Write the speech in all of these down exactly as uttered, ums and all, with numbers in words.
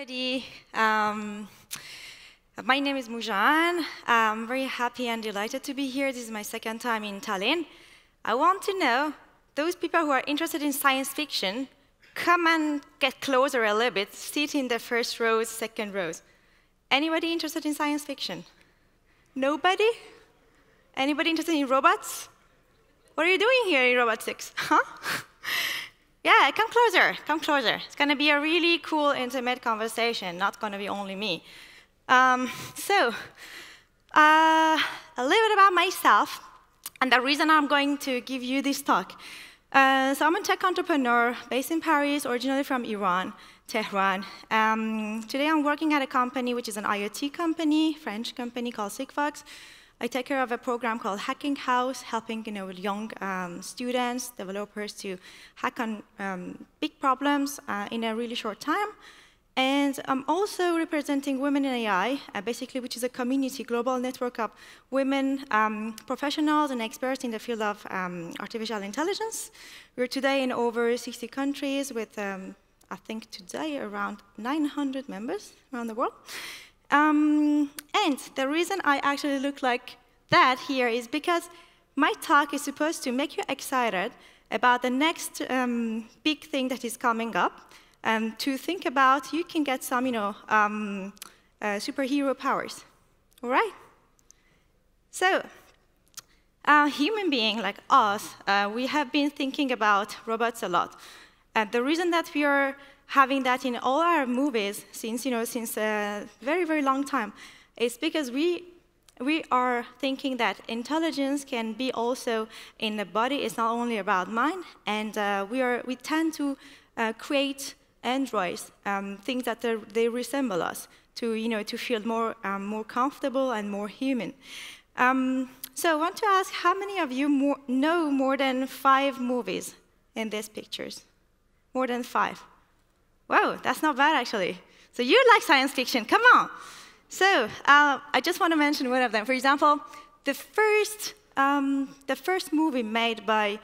everybody. Um, my name is Mujan. I'm very happy and delighted to be here. This is my second time in Tallinn. I want to know, those people who are interested in science fiction, come and get closer a little bit, sit in the first rows, second rows. Anybody interested in science fiction? Nobody? Anybody interested in robots? What are you doing here in Robot six? Huh? Yeah, come closer, come closer. It's going to be a really cool, intimate conversation, not going to be only me. Um, so, uh, a little bit about myself, and the reason I'm going to give you this talk. Uh, so I'm a tech entrepreneur based in Paris, originally from Iran, Tehran. Um, today I'm working at a company which is an IoT company, French company called Sigfox. I take care of a program called Hacking House, helping you know, young um, students, developers to hack on um, big problems uh, in a really short time. And I'm also representing Women in A I, uh, basically, which is a community, global network of women um, professionals and experts in the field of um, artificial intelligence. We're today in over sixty countries with, um, I think today, around nine hundred members around the world. Um, and the reason I actually look like that here is because my talk is supposed to make you excited about the next um, big thing that is coming up, and um, to think about you can get some, you know, um, uh, superhero powers. All right? So, a human being like us, uh, we have been thinking about robots a lot. And the reason that we are having that in all our movies since, you know, since a very, very long time, it's because we, we are thinking that intelligence can be also in the body. It's not only about mind, and uh, we, are, we tend to uh, create androids, um, things that they resemble us, to, you know, to feel more, um, more comfortable and more human. Um, so I want to ask, how many of you more, know more than five movies in these pictures? More than five. Wow, that's not bad, actually. So you like science fiction, come on. So uh, I just want to mention one of them. For example, the first, um, the first movie made by,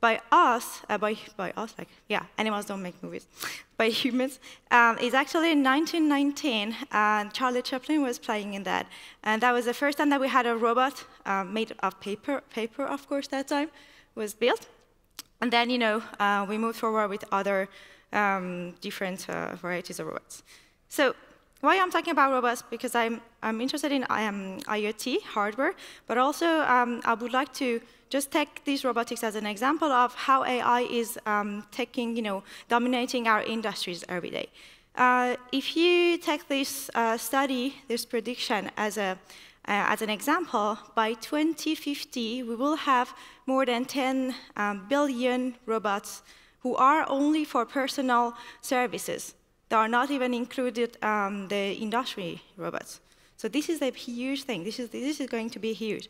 by us, uh, by, by us, like, yeah, animals don't make movies, by humans, um, is actually in nineteen nineteen, and Charlie Chaplin was playing in that. And that was the first time that we had a robot uh, made of paper, paper, of course, that time, was built. And then, you know, uh, we moved forward with other Um, different uh, varieties of robots. So why I'm talking about robots? Because I'm, I'm interested in um, IoT, hardware, but also um, I would like to just take these robotics as an example of how A I is um, taking, you know, dominating our industries every day. Uh, if you take this uh, study, this prediction as a Uh, as an example, by twenty fifty, we will have more than ten um, billion robots who are only for personal services. They are not even included um, the industry robots. So this is a huge thing. This is, this is going to be huge.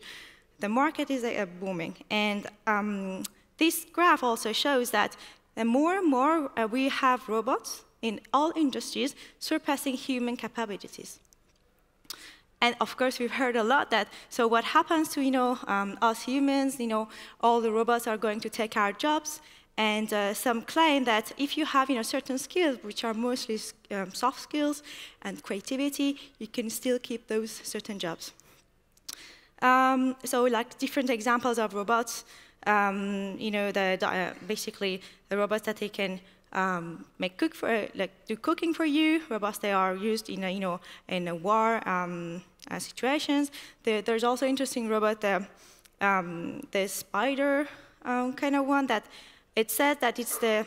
The market is uh, booming. And um, this graph also shows that the more and more uh, we have robots in all industries surpassing human capabilities. And of course, we've heard a lot that, so what happens to, you know, um, us humans, you know, all the robots are going to take our jobs, and uh, some claim that if you have, you know, certain skills, which are mostly um, soft skills and creativity, you can still keep those certain jobs. Um, so like different examples of robots, um, you know, the, the, uh, basically the robots that they can Um, make cook for, like do cooking for you. Robots, they are used in a, you know, in a war um, uh, situations. The, there's also interesting robot, the um, the spider um, kind of one that it says that it's the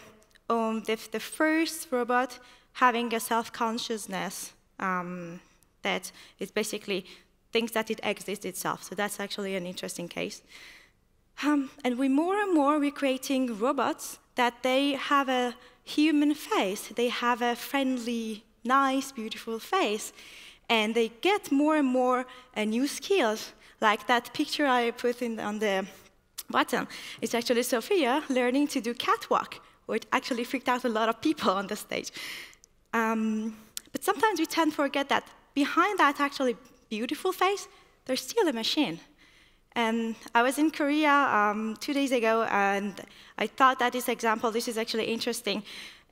um, the, the first robot having a self-consciousness um, that it basically thinks that it exists itself. So that's actually an interesting case. Um, and we more and more we're creating robots that they have a human face, they have a friendly, nice, beautiful face, and they get more and more uh, new skills, like that picture I put in on the bottom. It's actually Sophia learning to do catwalk, which actually freaked out a lot of people on the stage. Um, but sometimes we tend to forget that behind that actually beautiful face, there's still a machine. And I was in Korea um, two days ago, and I thought that this example, this is actually interesting.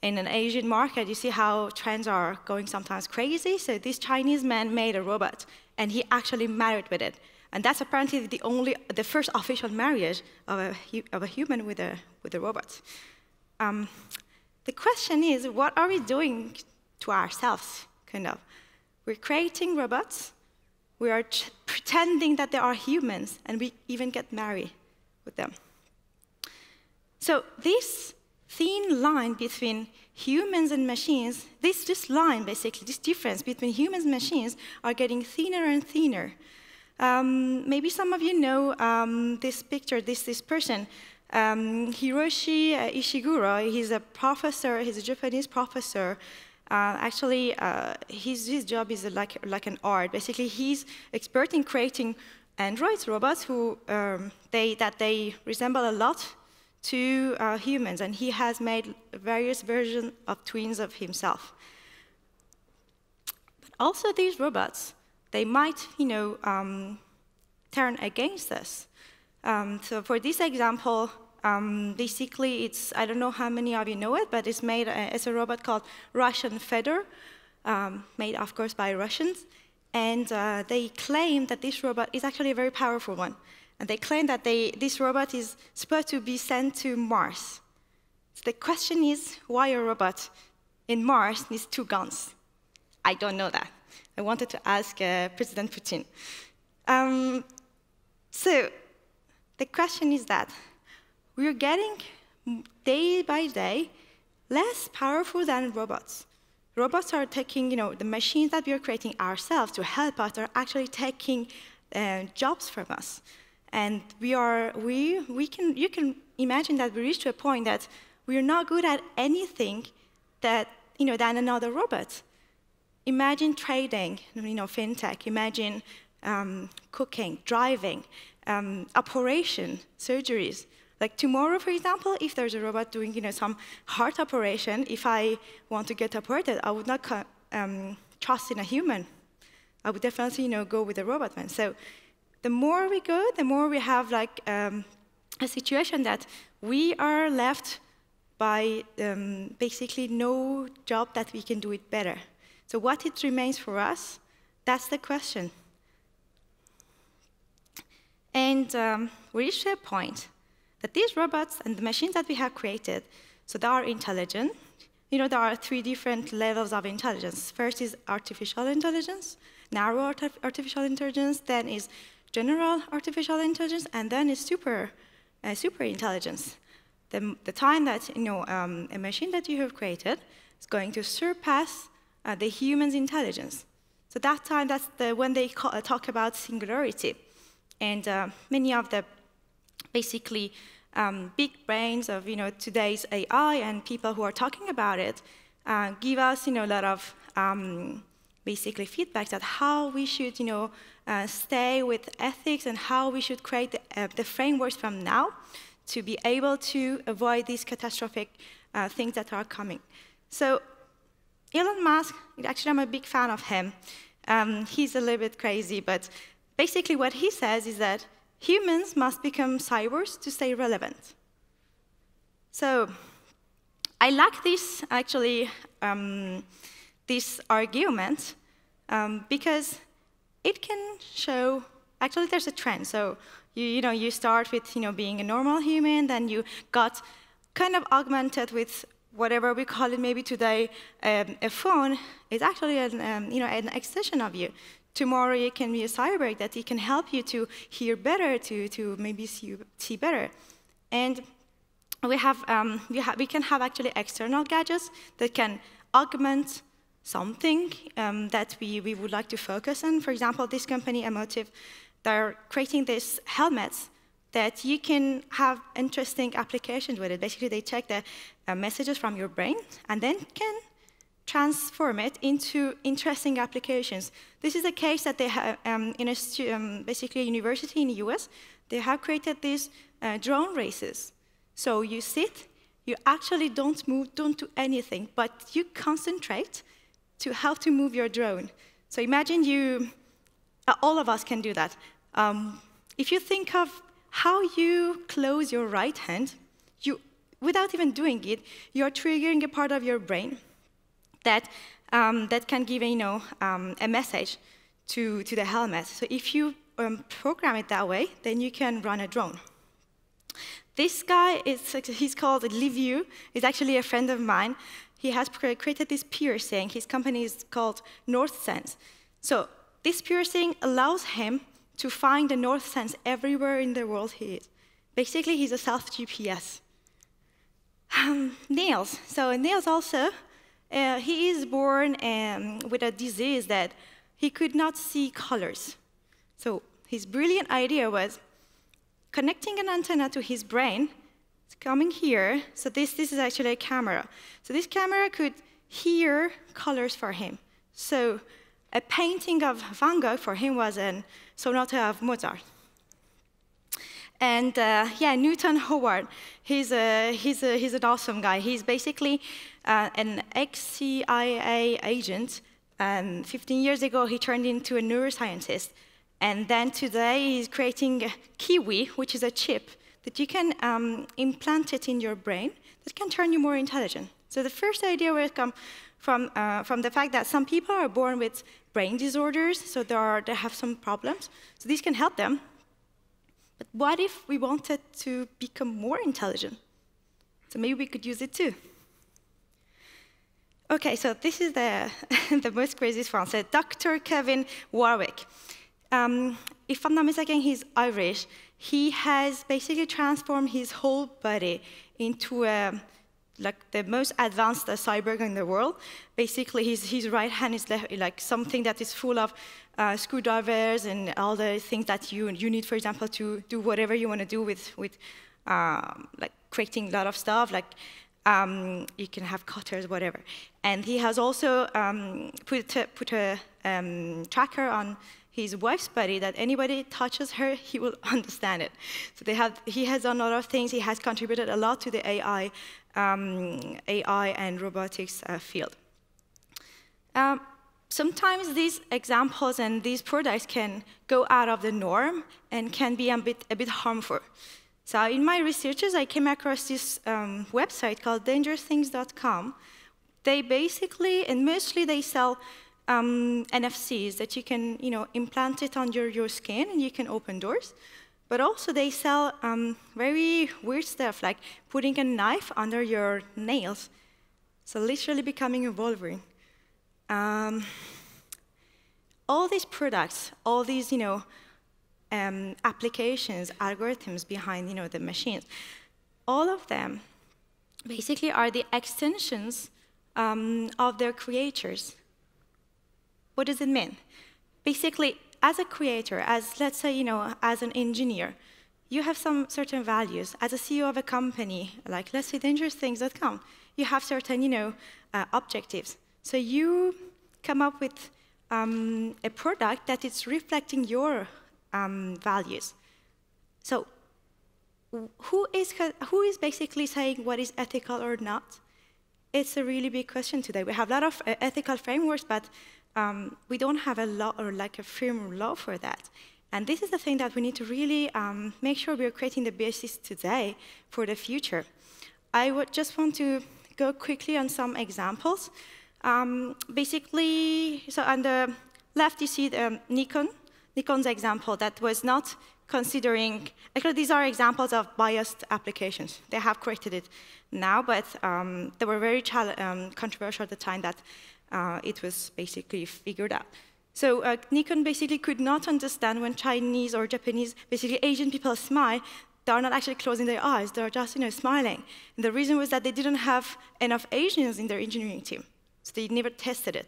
in an Asian market, you see how trends are going sometimes crazy. So this Chinese man made a robot, and he actually married with it. And that's apparently the only, the first official marriage of a, of a human with a, with a robot. Um, the question is, what are we doing to ourselves, kind of? We're creating robots, we are pretending that they are humans, and we even get married with them. So this thin line between humans and machines, this, this line basically, this difference between humans and machines are getting thinner and thinner. Um, maybe some of you know um, this picture, this, this person, um, Hiroshi Ishiguro. He's a professor, he's a Japanese professor. Uh, actually, uh, his, his job is like, like an art. Basically, he's expert in creating androids, robots who, um, they, that they resemble a lot to uh, humans, and he has made various versions of twins of himself. But also these robots, they might, you know, um, turn against us. Um, so for this example, Um, basically, it's, I don't know how many of you know it, but it's made, uh, it's a robot called Russian Fedor, um, made, of course, by Russians. And uh, they claim that this robot is actually a very powerful one. And they claim that they, this robot is supposed to be sent to Mars. So the question is, why a robot in Mars needs two guns? I don't know that. I wanted to ask uh, President Putin. Um, so the question is that we're getting, day by day, less powerful than robots. Robots are taking, you know, the machines that we are creating ourselves to help us are actually taking uh, jobs from us. And we are, we, we can, you can imagine that we reach to a point that we're not good at anything that, you know, than another robot. Imagine trading, you know, FinTech, imagine um, cooking, driving, um, operation, surgeries. Like tomorrow, for example, if there's a robot doing, you know, some heart operation, if I want to get operated, I would not um, trust in a human. I would definitely, you know, go with a robot man. So the more we go, the more we have like um, a situation that we are left by um, basically no job that we can do it better. So what it remains for us, that's the question. And um, we reached a point that these robots and the machines that we have created, so they are intelligent. You know, there are three different levels of intelligence. First is artificial intelligence, narrow artificial intelligence, then is general artificial intelligence, and then is super, uh, super intelligence. The, the time that, you know, um, a machine that you have created is going to surpass uh, the human's intelligence. So that time, that's the, when they call, uh, talk about singularity. And uh, many of the basically Um, big brains of, you know, today's A I and people who are talking about it uh, give us, you know, a lot of um, basically feedback that how we should, you know, uh, stay with ethics and how we should create the, uh, the frameworks from now to be able to avoid these catastrophic uh, things that are coming. So Elon Musk, actually I'm a big fan of him. Um, he's a little bit crazy, but basically what he says is that humans must become cyborgs to stay relevant. So I like this, actually, um, this argument, um, because it can show, actually, there's a trend. So you, you know, you start with, you know, being a normal human, then you got kind of augmented with whatever we call it maybe today, um, a phone is actually an, um, you know, an extension of you. Tomorrow it can be a cyborg that it can help you to hear better, to, to maybe see, see better. And we, have, um, we, ha we can have actually external gadgets that can augment something um, that we, we would like to focus on. For example, this company, Emotiv, they're creating these helmets that you can have interesting applications with it. Basically, they check the uh, messages from your brain and then can transform it into interesting applications. This is a case that they have um, in a um, basically a university in the U S. They have created these uh, drone races. So you sit, you actually don't move, don't do anything, but you concentrate to how to move your drone. So imagine you, uh, all of us can do that. Um, if you think of how you close your right hand, you without even doing it, you're triggering a part of your brain that, um, that can give, you know, um, a message to, to the helmet. So if you um, program it that way, then you can run a drone. This guy, is, he's called Liviu. He's actually a friend of mine. He has created this piercing. His company is called North Sense. So this piercing allows him to find the North Sense everywhere in the world he is. Basically, he's a self-G P S. Um, Niels. So Niels also, uh, he is born um, with a disease that he could not see colors. So his brilliant idea was connecting an antenna to his brain. It's coming here. So this, this is actually a camera. So this camera could hear colors for him. So a painting of Van Gogh for him was a sonata of Mozart. And uh, yeah, Newton Howard, he's, a, he's, a, he's an awesome guy. He's basically uh, an ex-C I A agent. Um, fifteen years ago, he turned into a neuroscientist. And then today, he's creating a Kiwi, which is a chip that you can um, implant it in your brain that can turn you more intelligent. So the first idea will come from, uh, from the fact that some people are born with brain disorders, so there are, they have some problems. So these can help them. But what if we wanted to become more intelligent? So maybe we could use it too. Okay, so this is the, the most craziest one. So Doctor Kevin Warwick. Um, if I'm not mistaken, he's Irish. He has basically transformed his whole body into a, like the most advanced uh, cyborg in the world. Basically, his, his right hand is like something that is full of uh, screwdrivers and all the things that you, you need, for example, to do whatever you want to do with, with um, like creating a lot of stuff. Like um, you can have cutters, whatever. And he has also um, put, uh, put a um, tracker on his wife's body that anybody touches her, he will understand it. So they have, he has done a lot of things. He has contributed a lot to the A I, um, A I and robotics uh, field. Um, sometimes these examples and these products can go out of the norm and can be a bit, a bit harmful. So in my researches, I came across this um, website called dangerous things dot com. They basically, and mostly they sell Um, N F Cs that you can, you know, implant it on your, your skin and you can open doors. But also they sell um, very weird stuff, like putting a knife under your nails. So literally becoming a Wolverine. Um, all these products, all these, you know, um, applications, algorithms behind, you know, the machines, all of them basically are the extensions um, of their creators. What does it mean? Basically, as a creator, as let's say, you know, as an engineer, you have some certain values. As a C E O of a company, like let's say dangerous things dot com, you have certain, you know, uh, objectives. So you come up with um, a product that is reflecting your um, values. So who is, who is basically saying what is ethical or not? It's a really big question today. We have a lot of uh, ethical frameworks, but Um, we don't have a law or like a firm law for that. And this is the thing that we need to really um, make sure we're creating the basis today for the future. I would just want to go quickly on some examples. Um, basically, so on the left you see the um, Nikon, Nikon's example that was not considering, actually these are examples of biased applications. They have corrected it now, but um, they were very um, controversial at the time that Uh, it was basically figured out. So uh, Nikon basically could not understand when Chinese or Japanese, basically Asian people smile, they are not actually closing their eyes, they are just, you know, smiling. And the reason was that they didn't have enough Asians in their engineering team, so they never tested it.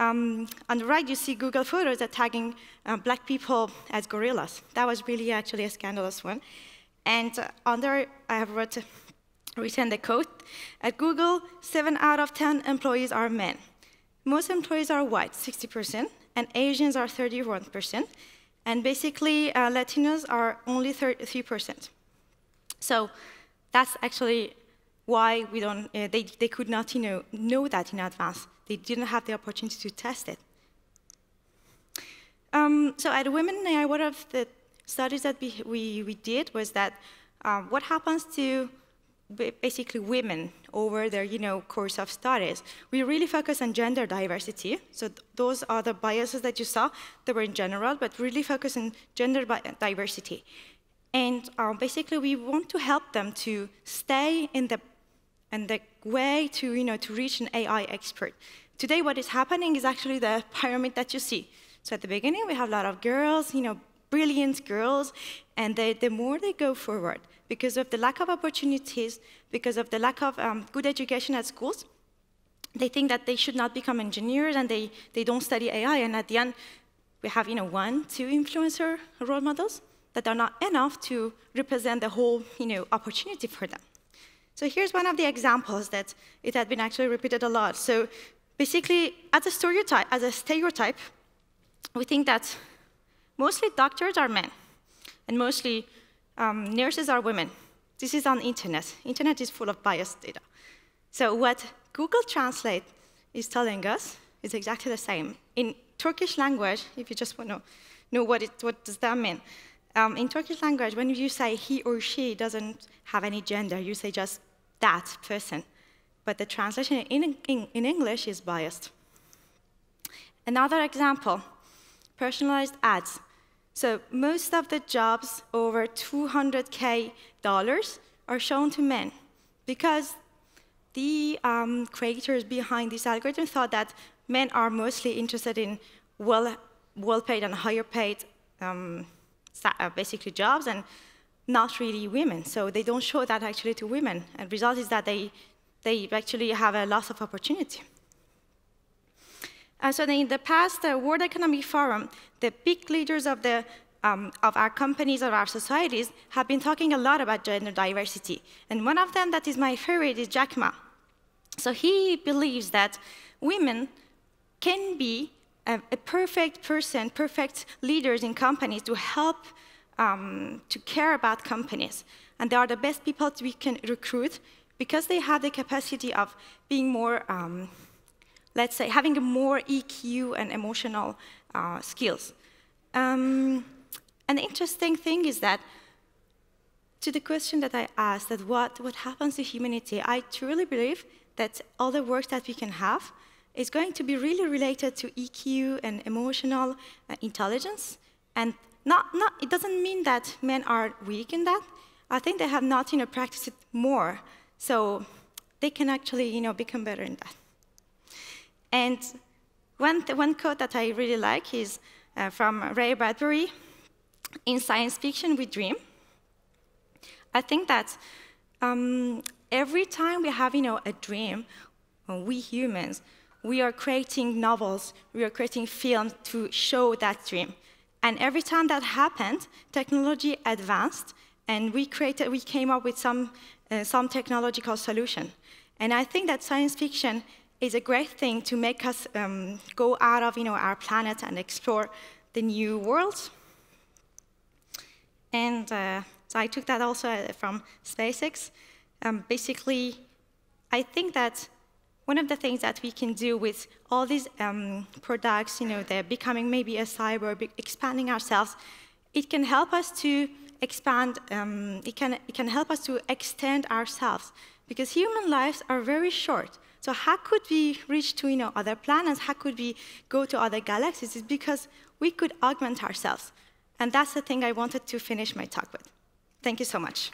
Um, on the right, you see Google Photos that tagging uh, black people as gorillas. That was really actually a scandalous one. And uh, under, I have wrote, written the quote, at Google, seven out of ten employees are men. Most employees are white, sixty percent, and Asians are thirty-one percent, and basically uh, Latinos are only thirty-three percent. So that's actually why we don't, uh, they, they could not, you know, know that in advance. They didn't have the opportunity to test it. Um, so at Women in A I, one of the studies that we, we, we did was that um, what happens to basically women over their, you know, course of studies. We really focus on gender diversity. So th those are the biases that you saw. They were in general, but really focus on gender diversity. And um, basically, we want to help them to stay in the in the way to, you know, to reach an A I expert. Today, what is happening is actually the pyramid that you see. So at the beginning, we have a lot of girls, you know, brilliant girls, and they, the more they go forward, because of the lack of opportunities, because of the lack of um, good education at schools, they think that they should not become engineers, and they, they don't study A I. And at the end, we have, you know, one, two influencer role models that are not enough to represent the whole, you know, opportunity for them. So here's one of the examples that it had been actually repeated a lot. So basically, as a stereotype, as a stereotype, we think that mostly doctors are men, and mostly um, nurses are women. This is on the internet. Internet is full of biased data. So what Google Translate is telling us is exactly the same. In Turkish language, if you just want to know what, it, what does that mean, um, in Turkish language, when you say he or she doesn't have any gender, you say just that person. But the translation in, in, in English is biased. Another example, personalized ads. So most of the jobs over two hundred K dollars are shown to men, because the um, creators behind this algorithm thought that men are mostly interested in well, well-paid and higher-paid, um, basically jobs, and not really women. So they don't show that actually to women, and the result is that they they actually have a loss of opportunity. Uh, so in the past, the World Economic Forum, the big leaders of, the, um, of our companies, of our societies, have been talking a lot about gender diversity. And one of them that is my favorite is Jack Ma. So he believes that women can be a, a perfect person, perfect leaders in companies to help, um, to care about companies. And they are the best people we can recruit because they have the capacity of being more, um, let's say, having a more E Q and emotional uh, skills. Um, an interesting thing is that, to the question that I asked, that what, what happens to humanity, I truly believe that all the work that we can have is going to be really related to E Q and emotional uh, intelligence. And not, not, it doesn't mean that men are weak in that. I think they have not, you know, practiced it more. So they can actually, you know, become better in that. And one, one quote that I really like is uh, from Ray Bradbury, in Science Fiction We Dream. I think that um, every time we have, you know, a dream, we humans, we are creating novels, we are creating films to show that dream. And every time that happened, technology advanced, and we, created, we came up with some, uh, some technological solution. And I think that science fiction is a great thing to make us um, go out of, you know, our planet and explore the new world. And uh, so I took that also from SpaceX. Um, basically, I think that one of the things that we can do with all these um, products, you know, they're becoming maybe a cyber, expanding ourselves, it can help us to expand, um, it, can, it can help us to extend ourselves, because human lives are very short. So how could we reach to, you know, other planets? How could we go to other galaxies? It's because we could augment ourselves. And that's the thing I wanted to finish my talk with. Thank you so much.